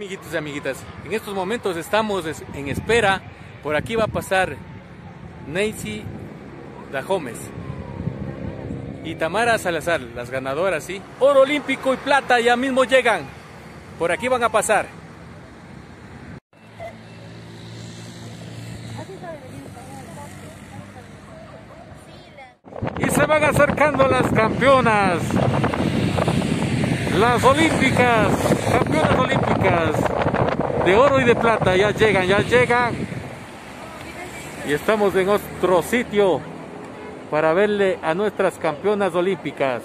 Amiguitos y amiguitas, en estos momentos estamos en espera. Por aquí va a pasar Neisy Dajomes y Tamara Salazar, las ganadoras, ¿sí? Oro olímpico y plata, ya mismo llegan. Por aquí van a pasar. Y se van acercando las campeonas. Las olímpicas, campeonas olímpicas de oro y de plata, ya llegan. Y estamos en otro sitio para verle a nuestras campeonas olímpicas.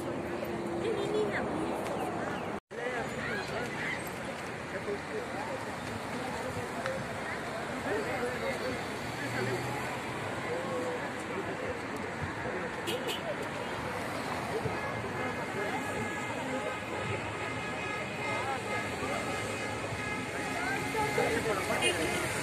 Thank you.